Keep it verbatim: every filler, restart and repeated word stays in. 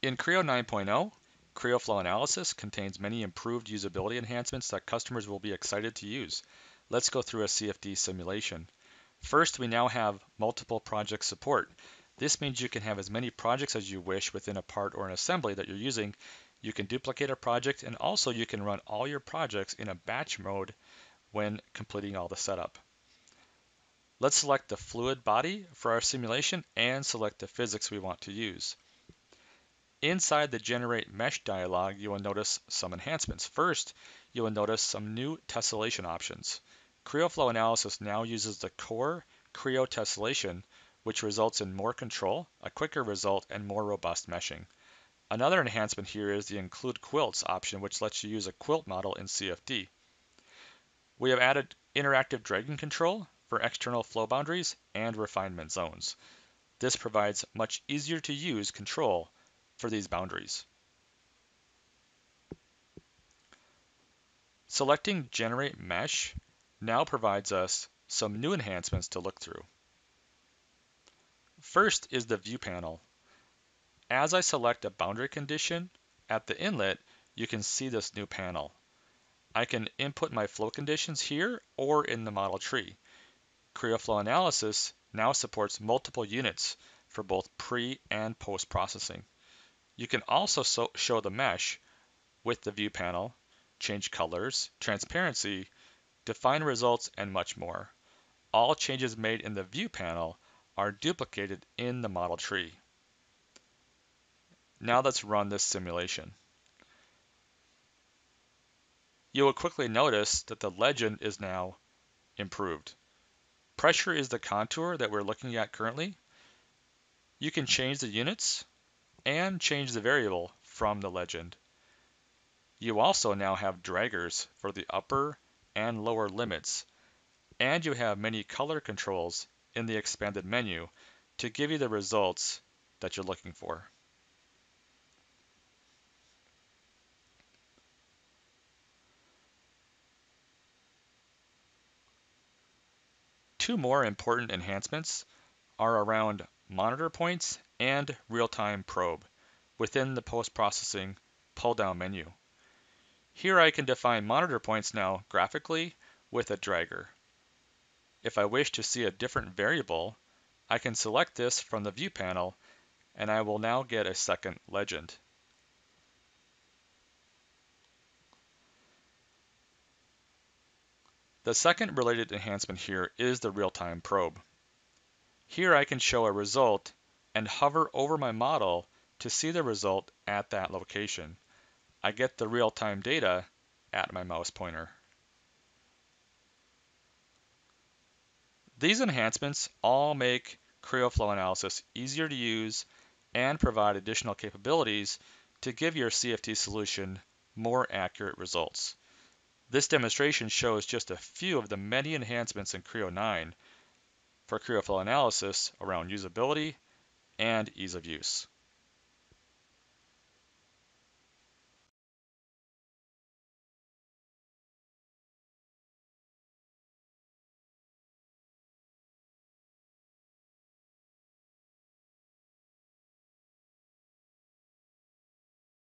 In Creo nine point oh, Creo Flow Analysis contains many improved usability enhancements that customers will be excited to use. Let's go through a C F D simulation. First, we now have multiple project support. This means you can have as many projects as you wish within a part or an assembly that you're using. You can duplicate a project, and also you can run all your projects in a batch mode when completing all the setup. Let's select the fluid body for our simulation and select the physics we want to use. Inside the Generate Mesh dialog, you will notice some enhancements. First, you will notice some new tessellation options. Creo Flow Analysis now uses the core Creo tessellation, which results in more control, a quicker result, and more robust meshing. Another enhancement here is the Include Quilts option, which lets you use a quilt model in C F D. We have added interactive dragging control for external flow boundaries and refinement zones. This provides much easier to use control for these boundaries. Selecting Generate Mesh now provides us some new enhancements to look through. First is the view panel. As I select a boundary condition at the inlet, you can see this new panel. I can input my flow conditions here or in the model tree. Creo Flow Analysis now supports multiple units for both pre and post processing. You can also so show the mesh with the view panel, change colors, transparency, define results, and much more. All changes made in the view panel are duplicated in the model tree. Now let's run this simulation. You will quickly notice that the legend is now improved. Pressure is the contour that we're looking at currently. You can change the units and change the variable from the legend. You also now have draggers for the upper and lower limits, and you have many color controls in the expanded menu to give you the results that you're looking for. Two more important enhancements are around monitor points and real-time probe within the post-processing pull-down menu. Here I can define monitor points now graphically with a dragger. If I wish to see a different variable, I can select this from the view panel, and I will now get a second legend. The second related enhancement here is the real-time probe. Here I can show a result and hover over my model to see the result at that location. I get the real-time data at my mouse pointer. These enhancements all make Creo Flow Analysis easier to use and provide additional capabilities to give your C F D solution more accurate results. This demonstration shows just a few of the many enhancements in Creo nine for Creo Flow Analysis around usability and ease of use.